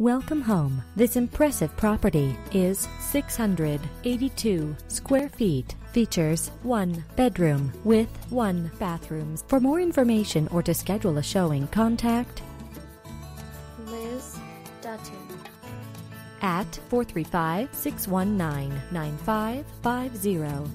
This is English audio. Welcome home. This impressive property is 682 square feet. Features 1 bedroom with 1 bathroom. For more information or to schedule a showing, contact Liz Dutton at 435-619-9550.